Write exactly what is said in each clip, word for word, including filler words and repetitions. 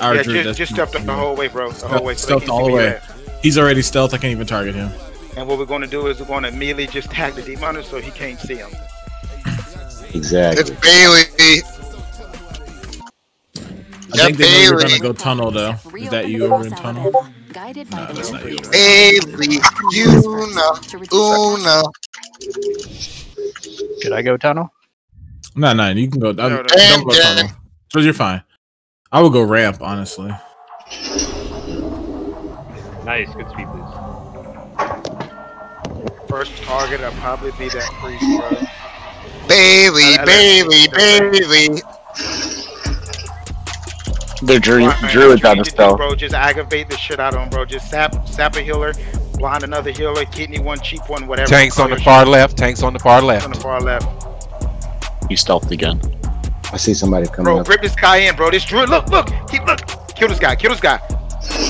Our yeah, Druid just, just stepped up the whole way, bro. The whole way. Stealth all the way. At. He's already stealth. I can't even target him. And what we're going to do is we're going to immediately just tag the Demonic so he can't see him. Exactly. It's Bailey. I yeah, think they know we're gonna go tunnel though. Is that you over in tunnel? Guided by no, that's not you. Bailey, Una, Una. Should I go tunnel? No, no, you can go. No, no. Don't go tunnel. So you're fine. I would go ramp, honestly. Nice, good speed, please. First target, I'll probably be that priest, bro. Bailey, uh, Bailey, Bailey. The Drew, right, Drew is out of stealth. Bro, just aggravate the shit out of him, bro. Just sap, sap a healer, blind another healer, kidney one, cheap one, whatever. Tanks on the far left. Tanks on the far left. On the far left. He stealthed again. I see somebody coming. Bro, up. Rip this guy in, bro. This Drew, look, look, keep look. Kill this guy. Kill this guy.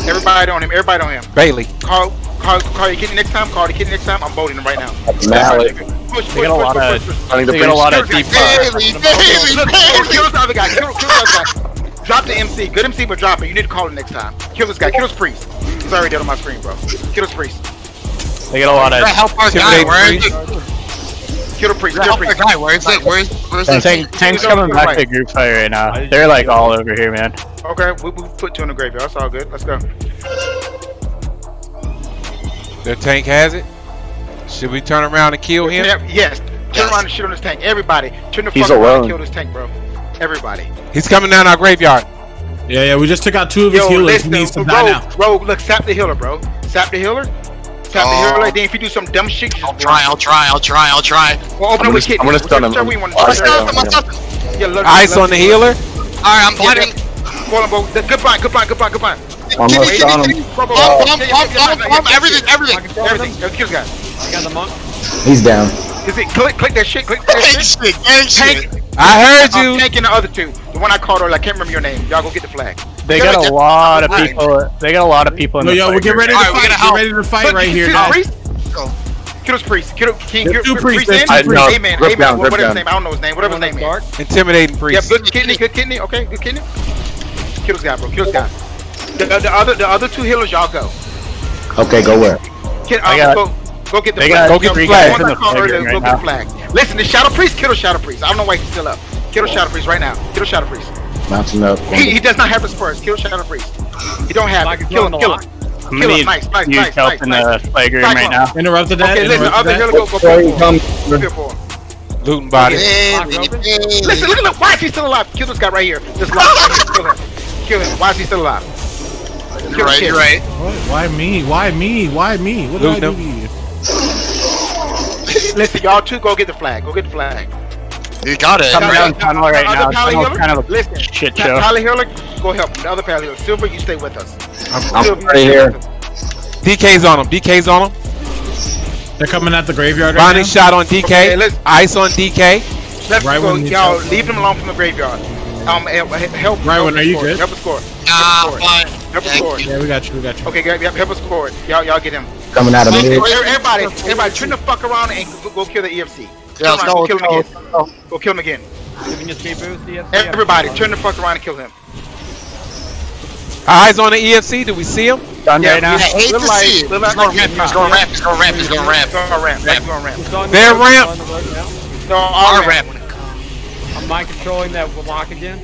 Everybody on him. Everybody on him. Bailey. Call, call, call your kidney next time. Call the kidney next time. I'm voting him right now. Mallet. Push, push, push, a lot push, push, push. They got a lot of deep. Bailey, Bailey, Bailey. Kill this other guy. Kill this other guy. Drop the M C. Good M C, but drop it. You need to call it next time. Kill this guy. Kill this priest. He's already dead on my screen, bro. Kill this priest. They get a lot of. Help our guy. Where is it? Kill the priest. Kill the priest. Guy. Where is it? Where's where's it? Tank, Tank's coming back to group fire right now. They're like all over here, man. Okay, we, we put two in the graveyard. That's all good. Let's go. The tank has it. Should we turn around and kill him? Yes. Turn around and shit on this tank. Everybody, turn the fuck around and kill this tank, bro. Everybody. He's coming down our graveyard. Yeah, yeah, we just took out two of his Yo, healers. Listen, he needs to die now. Bro, look, sap the healer, bro. Sap the healer. Sap oh. the healer. Then if you do some dumb shit, I'll try, I'll try, I'll try, I'll try. Well, open I'm up with kidney. I'm gonna stun him. Ice on the healer. Alright, I'm blinding. Goodbye, goodbye, goodbye, goodbye. I'm gonna stun him. Everything, everything. Everything. Kill this guy. I got the monk. He's down. Is it click click that shit? Click that shit. Tank shit. I heard you. I'm taking the other two. The one I called earlier, I can't remember your name. Y'all go get the flag. They got, got a lot of people. They got a lot of people in the. No, yo, we get ready to fight. Get ready to fight right here, guys. Kill this priest. Kill two priests. Amen. Amen. Whatever his name. I don't know his name. Whatever his name is. Intimidating priest. Yeah, good kidney. Good kidney. Okay, good kidney. Kill this guy, bro. Kill this guy. The, the other, the other two healers, y'all go. Okay, go where? Kid, uh, go, go get the flag. Go get the flag. Listen, the Shadow Priest, kill the Shadow Priest. I don't know why he's still up. Kill the Shadow Priest right now. Kill the Shadow Priest. Mountain up. He, he does not have the spurs. Kill the Shadow Priest. He don't have it. Kill him, kill him. Kill him, nice, nice, nice, nice. I'm gonna need huge help in the flag room right now. Interrupted that. Okay, listen, other healer, go for him. Looting body. Listen, look at him. Why is he still alive? Kill this guy right here. Just kill him. Kill him. Why is he still alive? You're right, you're right. Why me? Why me? Why me? What did I do here? Listen, y'all two, go get the flag. Go get the flag. You got it. Come around tunnel right now. Tunnel's kind of a shit show. Pally Healer, go help him. The other Pally Healer. Silver, you stay with us. I'm right here. D K's on him. D K's on him. They're coming at the graveyard right now. Binding shot on D K. Ice on D K. Let's go. Y'all, leave them alone from the graveyard. Um, help. Rhywyn, are you good? Help us score. Nah, fine. Help us score. Yeah, we got you. We got you. Okay, help us score. Y'all, y'all get him. Coming out of the everybody, everybody, turn the fuck around and go, go kill the E F C. Yeah, let's go, go, kill him again. Go, go. go kill him again. Everybody, turn the fuck around and kill him. Eyes on the E F C. Do we see him? Done yeah, right now. I hate to like, see it. Like going ramp. He's going ramp. He's going ramp. He's going ramp. He's going ramp. He's going ramp. They're ramp. No, our ramp. Am I controlling that block again?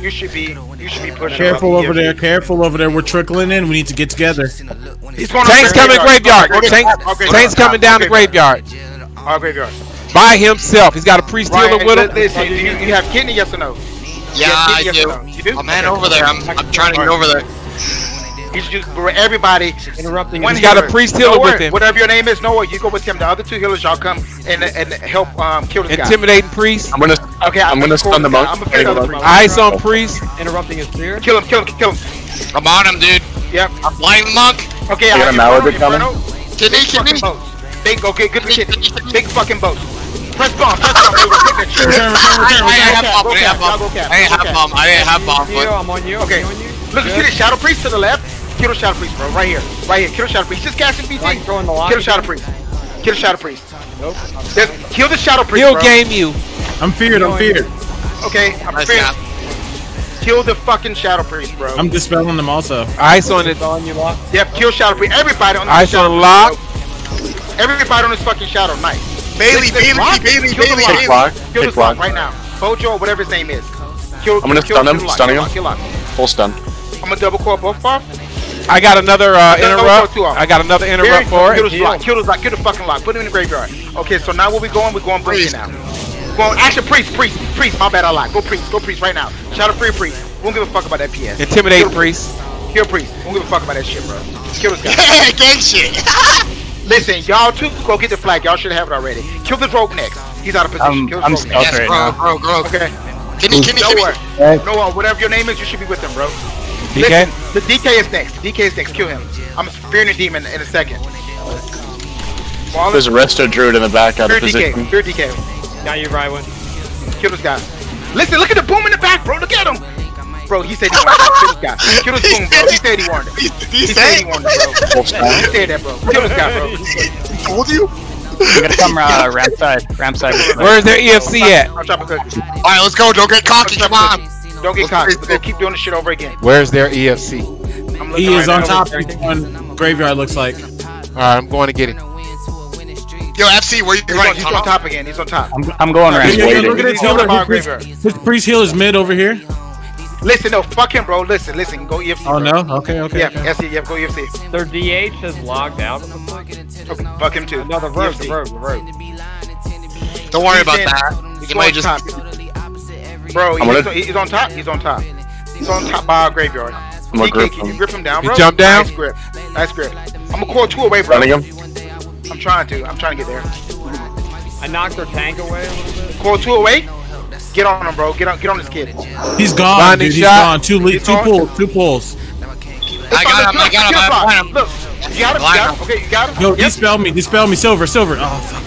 You should be, you should be pushing. Careful over there, careful over there. We're trickling in. We need to get together. He's going Tank's coming graveyard. Tank's coming down the graveyard. Graveyard. By himself. He's got a priest healer with him. Listen, you have kidney, yes or no? Yeah, I do. I'm at over there. I'm trying to get over there. He's just everybody interrupting. He's got a priest healer with him. Whatever your name is, Noah, you go with him. The other two healers, y'all come and and help um kill this guy. Intimidating priest. I'm gonna. Okay, I'm, I'm gonna stun the monk. Eyes on priest. Interrupting his clear. Kill him. Kill him. Kill him. I'm on him, dude. Yep. I'm blind monk. Okay, I'm coming. Can he? Can he? Big. Okay, good shit. Big fucking boat. Press bomb. Press bomb. I have bomb. I have bomb. I have bomb. I'm on you. Okay. Look, see the Shadow Priest to the left. Kill the Shadow Priest, bro. Right here. Right here. Kill the Shadow Priest. Just cast him, B T. Like throwing the lock. Kill the Shadow Priest. Kill the Shadow Priest. Nope. There's, kill the Shadow Priest, He'll bro. Game you. I'm feared. I'm feared. Okay. I'm nice feared. Job. Kill the fucking Shadow Priest, bro. I'm dispelling them also. Ice on it. On you, lock. Yep, kill Shadow Priest. Everybody on this Ice Shadow on lock. Priest, everybody on this fucking Shadow. Nice. Bailey, Bailey, Bailey, Bailey, Bailey. Kill the lock. Kill the lock right now. Bojo, whatever his name is. Kill, I'm gonna kill, stun kill, him. Kill Stunning lock, him. Lock, full stun. I'm gonna double core both off. I got another uh, interrupt. I got another interrupt for it. Kill the lock. Kill the lock. Kill the fucking lock. Put him in the graveyard. Okay, so now where we going? We're going Brady now. Well, actually, priest, priest, priest. My bad, I lied. Go priest, go priest right now. Shout out free priest. We don't give a fuck about that P S. Intimidate kill priest. Kill priest. We don't give a fuck about that shit, bro. Kill this guy. Yeah, gang shit. Listen, y'all too. Go get the flag. Y'all should have it already. Kill the rogue next. He's out of position. Kill the rogue next. Yes, bro, bro, bro. Okay. Can you, can you, can you? No one. Whatever your name is, you should be with them, bro. D K. Listen, the D K is next. D K is next. Kill him. I'm spearing the demon in a second. Wallace. There's a resto druid in the back out of position. Spear D K. Spear D K. Got you, Rhywyn. Kill this guy. Listen, look at the boom in the back, bro. Look at him. Bro, he said he wanted to kill this guy. Kill this boom, bro. He said he wanted it. He, he, he said he wanted it, bro. He said that, bro. Kill this guy, bro. He told you. We're gonna come uh, ramp side. Ramp side. Where's their E F C at? All right, let's go. Don't get cocky. Come on. Don't get cocky. They'll keep doing this shit over again. Where's their E F C? He is on top. One graveyard looks like. All right, I'm going to get it. Yo, F C, where you he's going? On, he's on top again. He's on top. I'm, I'm going around. Yeah, yeah, look at his healer. His priest healer's mid over here. Listen, no, fuck him, bro. Listen, listen. Go E F C. Oh, bro. No? Okay, okay. Yeah, okay. F C, yeah, go E F C. Their D H is logged out. Okay, fuck him, too. No, the rogue, the rogue, the rogue. Don't worry he's about in. That. He might just... Top. Bro, he's, gonna... on, he's on top. He's on top. He's on top by our graveyard. I'm gonna grip him. Can you grip him down, bro? You jump down? Nice grip. Nice grip. I'm gonna core two away, bro. Running him. I'm trying to. I'm trying to get there. I knocked her tank away a little bit. Core two away. Get on him, bro. Get on. Get on this kid. He's gone. Blinding dude. He's shot. Gone. Two leads. Two pulls. Two pulls. I got him. I got him. Look. You got him. You got him. Okay. You got him. No, he spelled me. He spelled me. Silver. Silver. Oh fuck.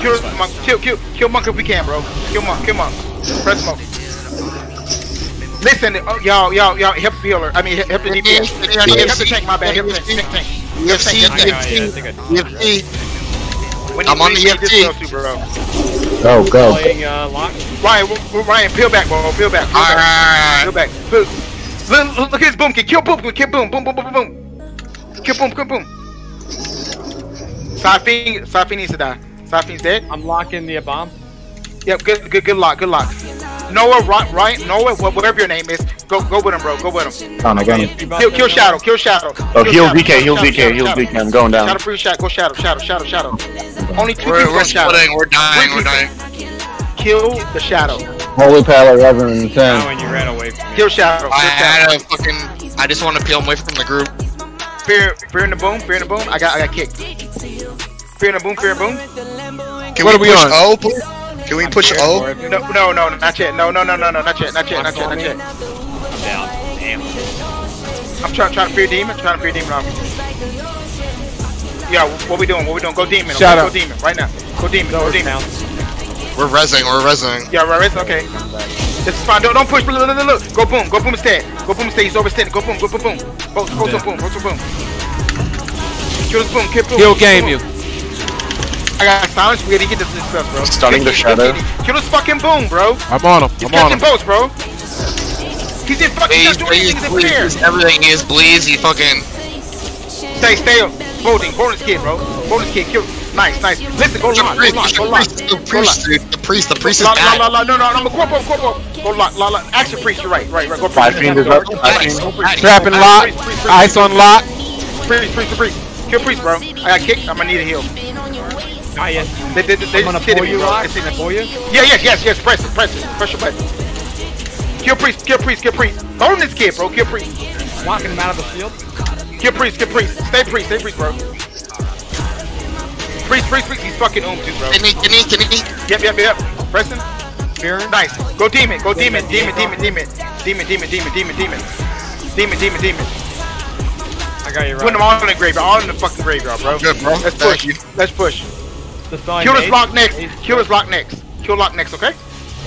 Kill, monk. kill, kill, kill Monk if we can, bro. Kill Monk. Kill Monk. Press Monk. Listen, y'all, y'all, y'all. Help the healer. I mean, help the D P S. Help the tank. My bad. Help the tank. Tank. E F C, E F C, I'm on the E F C. Go, go. Ryan, Ryan, peel back, bro. Peel back. Peel back. Peel back. Look at this boom. Kill boom. Kill boom. Boom, boom, boom, boom. Kill boom, kill boom. Safin, Safin needs to die. Safin's dead. I'm locking the bomb. Yep, good, good, good lock, good lock. Noah, Ryan, Noah, whatever your name is, go, go with him, bro. Go with him. Oh, no, go him. Kill, kill Shadow. Kill Shadow. Oh, heal D K. Heal D K. Heal D K. I'm going down. Shadow free shot. Go Shadow. Shadow. Shadow. Shadow. Only two people on Shadow. We're dying. We're dying. Kill the Shadow. Holy power, Reverend. When you ran away. Kill Shadow. I had a fucking. I just want to peel away from the group. Fear, fear in the boom. Fear in the boom. I got, I got kicked. Fear in the boom. Fear in the boom. What are we on? Oh, please. Can we push O? No, no, no, not yet. No, no, no, no, no, not yet, not yet, not yet, not yet. Damn. I'm trying, trying to fear demon, trying to fear demon off. Yeah, what we doing? What we doing? Go demon. Shout out. Go demon right now. Go demon. Go demon. We're rezzing. We're rezzing. Yeah, we're rezzing. Okay. This is fine. Don't, don't push. Look, look, look, look. Go boom. Go boom instead. Go boom instead. He's overstanding. Go boom. Go boom. Boom. Go to boom. Go to boom. Kill this boom. Kill boom. He'll game you. I got silence. We gotta get this stuff, bro. Stunning the Shadow. Kill this fucking boom, bro. I'm on him. He's I'm catching on him. Boats, bro. He's in fucking. Please, please, please. Everything is bleeds. He fucking. Stay, stay up. Boating, bonus kid, bro. Bonus kid, kill. Nice, nice. Listen, go lock, go lock, go lock. The priest, the priest, the priest is bad. La, la, la, no, no, I'm a corpo, corpo. Go lock, la, la. Action priest, you're right, right, right. Go priest. Five fiend is up. Trap and lock. Ice on lock. Priest, priest, priest. Kill priest, bro. I got kicked. I'm gonna need a heal. Ah, yes. They, they, they I'm just hit you, right? They pull you? Yeah, yes, yes, yes. Press it, press it. Press your button. Kill priest, kill priest, kill priest. Own this kid, bro. Kill priest. Locking him out of the field. Kill priest, kill priest. Stay priest, stay priest, bro. Priest, priest, priest. He's fucking owned too, bro. Can he, can he, can he? Yep, yep, yep. Press him. Nice. Go demon, go demon, demon, demon, demon. Demon, demon, demon, demon, demon. Demon, demon, demon. I got you right. Put them all in the graveyard. All in the fucking graveyard, bro. Good, bro. Let's push. Let's push. Kill his lock next. Kill his lock next. Kill lock next, okay?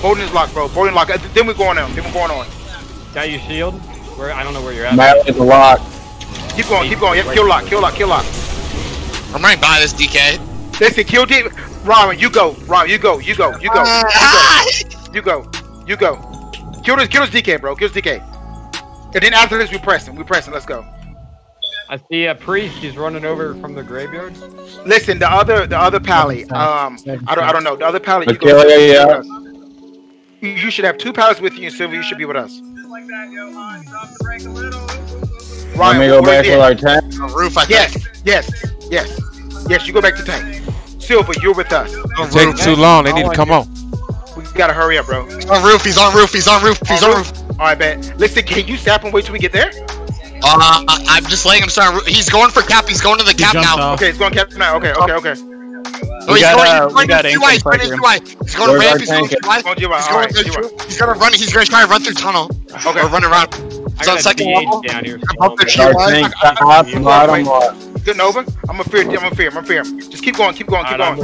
Bolding his lock, bro. Bolding lock. Then we're going on. Then we're going on. Got you shield? Where I don't know where you're at. Matt is a lock. Keep going, keep going. Yep, kill lock, kill lock, kill lock. I'm right by this D K. Listen, kill D. Rhywyn, you go. Rhywyn, you go. You go. You go. You go. You go. You go. Kill this, kill this D K, bro. Kill this D K. And then after this, we press him. We press him. Let's go. I see a priest. He's running over from the graveyard. Listen, the other, the other pally. Um, I don't, I don't know. The other pally. Okay, you, yeah, yeah. You, you should have two pallets with you, and Silver, you should be with us. Like that, yo. Uh, stop the break a little. Ryan, let me go back to our tank. Roof, I think. Yes, yes, yes, yes. You go back to tank. Silver, you're with us. It's taking too long. They need to come on. We gotta hurry up, bro. He's on roof. He's on roof. He's on roof. He's on roof. All right, bet. Listen, can you sap him? Wait till we get there. Uh, I'm just letting him start. He's going for cap. He's going to the cap now. Off. Okay, he's going cap now. Okay, okay, okay. We he's got, going uh, to G Y. He's going to G Y. He's going to ramp. He's going to G Y. He's going to run. He's going to try to run through tunnel. Okay, or run around. He's on second level. Down here. I'm up there. G Y. Good Nova. I'm gonna fear him. I'm gonna fear him. I'm gonna fear him. Just keep going. Keep going. Keep going.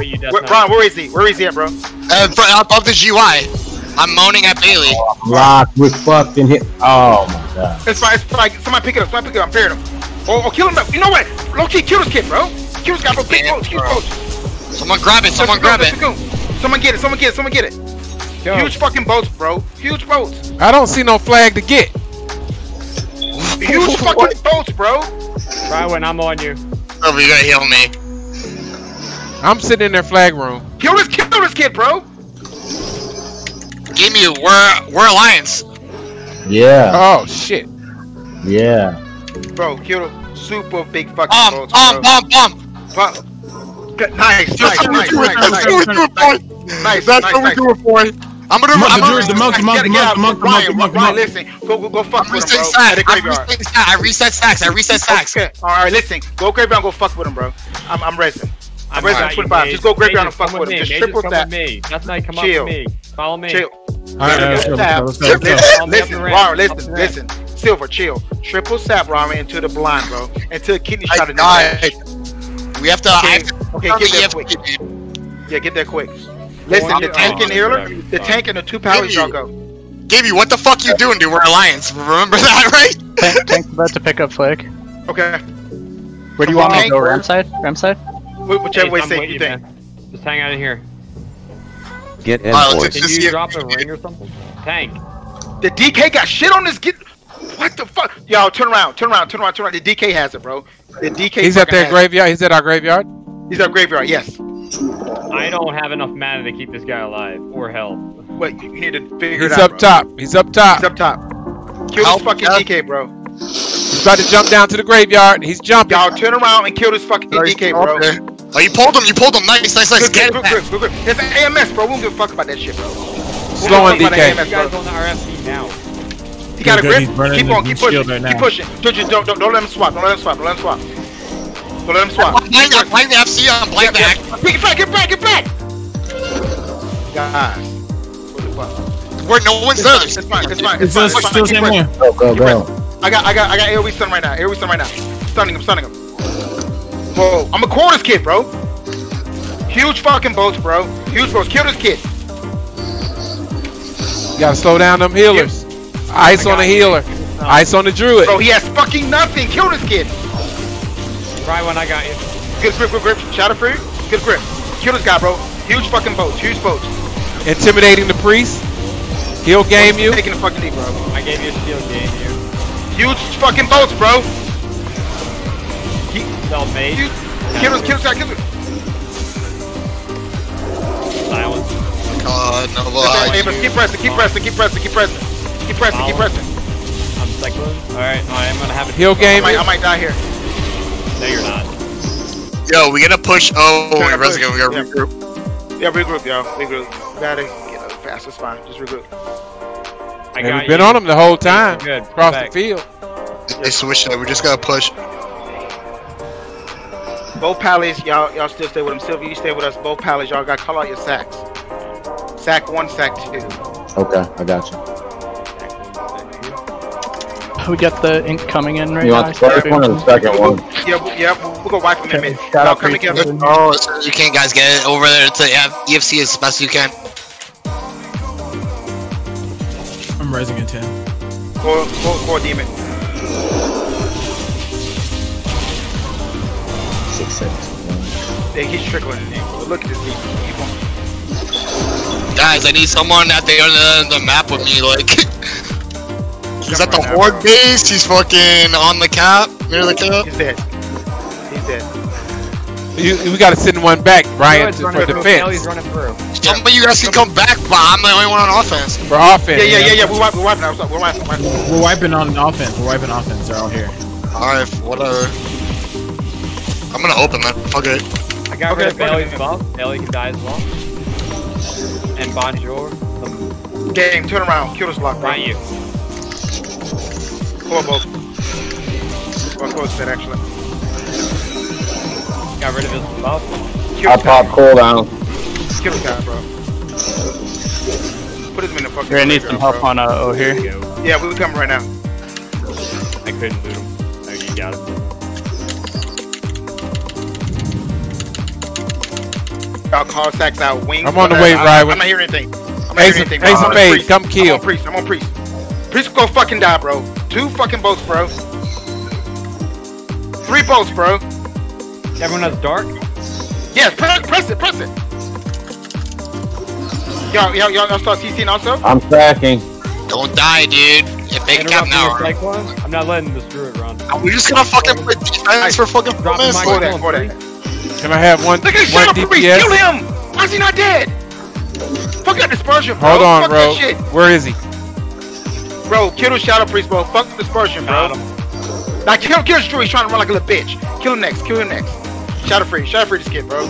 Ron, where is he? Where is he at, bro? Above the G Y. I'm moaning at Bailey. Oh, Rock was fucking hit. Oh my god. It's fine. It's fine. Somebody pick it up. Somebody pick it up. I'm fearing him. Oh, oh, kill him. You know what? Low key, kill this kid, bro. Kill this guy, bro. Big coach. Huge coach. Someone grab it. Someone grab it. Someone get it. Someone get it. Someone get it. Yo. Huge fucking boats, bro. Huge boats. I don't see no flag to get. Huge fucking boats, bro. Ryan, I'm on you. Silver, you gotta heal me. I'm sitting in their flag room. Kill this kid. Kill this kid, bro. Give me we're we're alliance. Yeah. Oh shit. Yeah. Bro, kill him. Super big fucking bomb, bomb, bomb, bomb. Nice, nice, nice, nice, nice. That's what we do it for. I'm gonna do. I'm gonna do the monkey, monkey, monkey, monkey, monkey, monkey. Listen, go, go, go, fuck with him, bro. I reset stacks. I reset stacks. Okay. All right, listen. Go graveyard, go fuck with him, bro. I'm, I'm resting. I'm resting twenty-five. Just go graveyard and fuck with him. Just triple that. That's not come up to me. Follow me. Chill. Alright, let's go. Listen, Ryan, listen, listen. Silver, chill. Triple sap, Ryan, into the blind, bro. Until kidney shot it. We have to. Okay, okay, get there quick. Yeah, get there quick. Listen, the tank and healer, the tank and the two powers, y'all go. Gaby, what the fuck you doing, dude? We're alliance. Remember that, right? Tank's about to pick up flag. Okay. Where do you want me to go? Ram side? Ram side? Whichever way safe you think. Just hang out in here. Get in, right, boys. Can you drop a ring or something? Tank. The D K got shit on this. Get what the fuck? Y'all turn around, turn around, turn around, turn around. The D K has it, bro. The D K. He's at their graveyard. He's at our graveyard. He's at our graveyard. Yes. I don't have enough mana to keep this guy alive or health. Wait, you need to figure it out. He's up top. He's up top. He's up top. Kill this fucking D K, bro. He's about to jump down to the graveyard. He's jumping. Y'all turn around and kill this fucking D K, bro. Oh, you pulled him! You pulled him! Nice, nice, nice! Good, good, good, good, good. It's an A M S, bro. We don't give a fuck about that shit, bro. Slow on D K. A M S, guys on the R F C now. He got a grip. Keep on, keep pushing, keep pushing. Don't, don't, don't, don't let him swap. Don't let him swap. Don't let him swap. Don't let him swap. I'm playing, I'm playing the F C. I'm playing back. Get back, get back, get back! God, what the fuck? Where no one's there. It's fine, it's fine, it's fine. It's still same one. Go, go, go. I got, I got, I got A O E stun right now. A O E stun right now. Stunning him, stunning him. Bro, I'm a quarters kid, bro. Huge fucking boats, bro. Huge boats. Kill this kid. You gotta slow down them healers. Ice on the healer. Ice on the druid. Bro, he has fucking nothing. Kill this kid. Right when I got him. Good grip, good grip. Shadow free. Good grip. Kill this guy, bro. Huge fucking boats. Huge boats. Intimidating the priest. He'll game you. Taking the fucking D, bro. I gave you a shield game here. Huge fucking boats, bro. Kill us, kill us, kill us. Silence. God, no lie. Keep pressing, keep pressing, keep pressing, keep pressing. Keep pressing, keep pressing. I'm second. Alright, I'm gonna have a heal game. I might die here. No, you're not. Yo, we gotta push. Oh, we gotta regroup. Yeah, regroup, yo. Regroup. We gotta get up fast. It's fine. Just regroup. We've been on them the whole time. Good. Across the field. They switched it. We just gotta push. Both pallets, y'all y'all still stay with him. Sylvia, you stay with us. Both pallets, y'all got to call out your sacks. Sack one, sack two. Okay, I got you. We got the ink coming in right you now. You want the first one or the second one? Yeah, yeah, we'll go wipe them in a minute. Y'all come together. Oh, as soon as you can, guys. Get it over there to E F C as best you can. I'm rising in ten. Core, core, core demon. Six, seven, eight. They keep trickling. Look at this. Keep on. Guys, I need someone at the end of the map with me, like... He's at the horde base, he's fucking on the cap, near the cap. He's dead. He's dead. You, we gotta send one back, Ryan, for defense. Somebody you guys can come back, but I'm the only one on offense. For offense. Yeah, yeah, yeah, yeah, we're wiping, we're wiping, we're wiping. We're wiping on offense, we're wiping offense, they're all here. Alright, whatever. I'm gonna open that, fuck it. I got rid of Bailey's buff, Bailey can die as well. And Bonjour. Game, turn around, kill this block, right? You. Pull up both. Or close that, actually. Got rid of his buff. I'll pop cooldown. Kill this guy, bro. Put him in the fucking. You're gonna need some help on uh, O here. Yeah, we will come right now. I couldn't loot him. No, you got him. I'll call Sacks out wing. I'm on the way, Ryan. I'm not hearing anything. I'm not hearing anything. Face of face, come kill. I'm on priest. I'm on priest. Priest go fucking die, bro. Two fucking bolts, bro. Three bolts, bro. Everyone has dark? Yes, press it, press it, press it. Y'all, y'all, y'all start CCing also? I'm tracking. Don't die, dude. If they cap now. I'm not letting this druid run. We're just gonna fucking play defense for fucking four minutes. Go there, go there. Can I have one? Look at his shot, please kill him! Why is he not dead? Fuck that dispersion, bro. Hold on, fuck bro. That shit. Where is he? Bro, kill the shadow priest, bro. Fuck the dispersion, bro. Now nah, kill kill Drew, he's trying to run like a little bitch. Kill him next, kill him next. Shadow free, shadow free this kid, bro.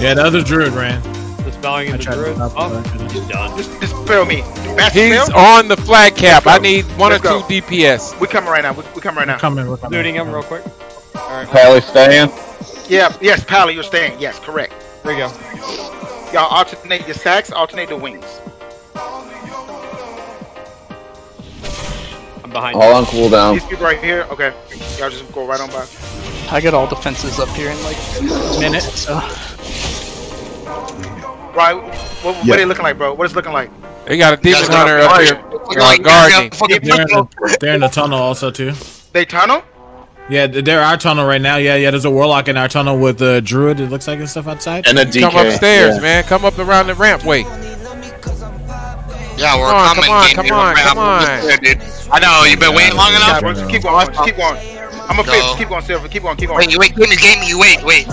Yeah, the other druid ran. Dispelling in the druid. Oh, he's done. Just dispel me. Bastard he's fail? On the flag cap. I need one Let's or go. two D P S. We coming right now. We, we coming right now. We're coming, we're coming. Looting him real quick. Alright. Pally staying? Yeah, yes, Pally, you're staying. Yes, correct. There you go. Y'all alternate the sacks, alternate the wings. I'm behind you. All on cooldown. These people right here, okay. Y'all just go right on by. I got all defenses up here in like a minute, so. Right, what, what yep. are they looking like, bro? What is it looking like? They got a demon hunter up here. Like guarding. They're in, the, they're in the tunnel also, too. They tunnel? Yeah, they're our tunnel right now. Yeah, yeah, there's a warlock in our tunnel with a druid, it looks like, and stuff outside. And a D K. Come upstairs, yeah. man. Come up around the rampway. Yeah, we're come coming. On, come on, come on, come on. Dude. I know, you've been yeah, waiting long enough. Bro. Just keep going, just keep going. I'm a fifth. Keep going, Silver. Keep going, keep going. Wait, you wait, wait, game, you wait, wait.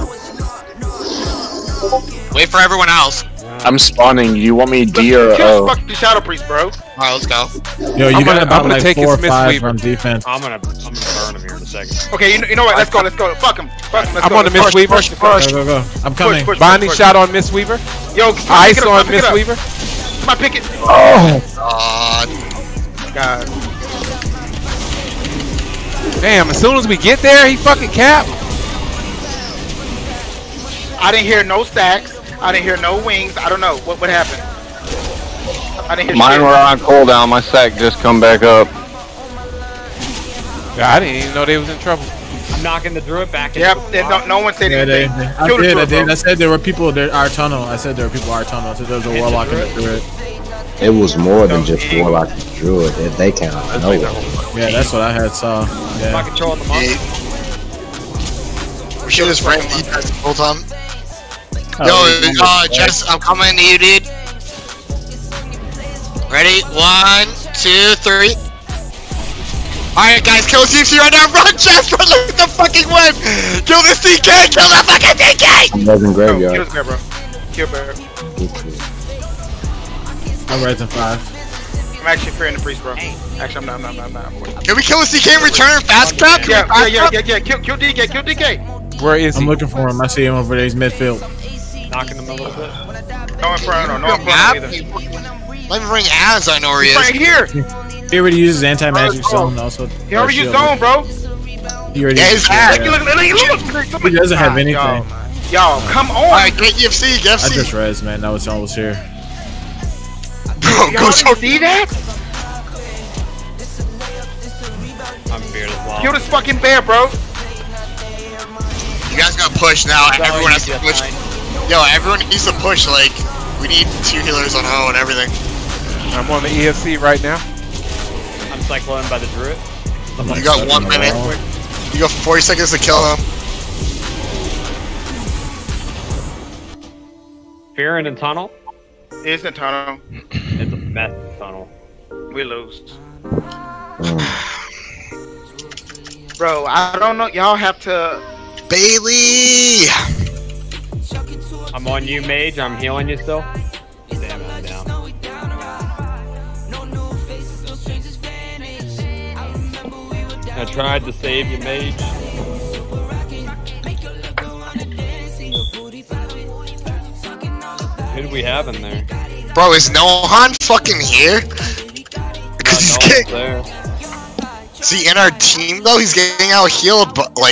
Wait for everyone else. I'm spawning. You want me D or O? Kill fuck the shadow priest, bro. All right, let's go. Yo, you I'm gotta. Gonna, I'm gonna like take four his misweaver from defense. I'm gonna. I'm gonna burn him here in a second. Okay, you know, you know what? Let's go. Let's go. Fuck him. Fuck him. Let's I'm go. on the misweaver. Push, push, push. Go, go, go. I'm coming. Push, push, Bonnie push, push. shot on misweaver. Yo, ice on misweaver. My picket. Oh. God. God. Damn! As soon as we get there, he fucking capped. I didn't hear no stacks. I didn't hear no wings. I don't know what what happened. I didn't hear mine were on cooldown. My sack just come back up. I didn't even know they was in trouble. I'm knocking the druid back. Yep. The no, no one said yeah, anything. They, they, I did. I did. I said there were people there our tunnel. I said there were people in our tunnel. So there was a warlock and a druid. It was more than just warlock and druid. If they can't know. Yeah, that's what I had saw. Yeah. My control the monster. We should just ran defense the whole time. Oh, Yo, uh, Jess, I'm coming to you, dude. Ready? One, two, three. Alright, guys, kill C C right now. Run, Jess! Run, look at the fucking web! Kill this D K! Kill the fucking D K! I'm rising graveyard. Kill this guy, bro. Kill bear. I'm rising five. I'm actually fearing the priest, bro. Actually, I'm not, I'm not, I'm not. Can we kill this D K and return fast trap? Yeah, yeah, yeah, yeah, yeah. Kill, kill D K, kill D K! Where is he? I'm looking for him. I see him over there. He's midfield. Knocking them a little bit. No inferno, no inferno either. Let me bring as I know where he is. Right here! He already uses anti-magic stone also. He already used zone, bro! He already yeah, used yeah. He doesn't have anything. Y'all, come on! Alright, get E F C, E F C! I just res, man. That was almost here. Bro, go so see that? I'm fearless, wow. Kill this fucking bear, bro! You guys gotta push now. Everyone has to push. Yo, everyone needs to push, like, we need two healers on O and everything. I'm on the E F C right now. I'm cycling by the druid. I'm you like got one minute. You got forty seconds to kill him. Fearing in tunnel? It's a tunnel. It's a meth tunnel. We lose. Bro, I don't know. Y'all have to... Bailey! I'm on you, mage. I'm healing you still. Damn, I'm down. I tried to save you, mage. Who do we have in there? Bro, is Nohan fucking here? Cause he's getting... Is he in our team though? He's getting out healed, but like...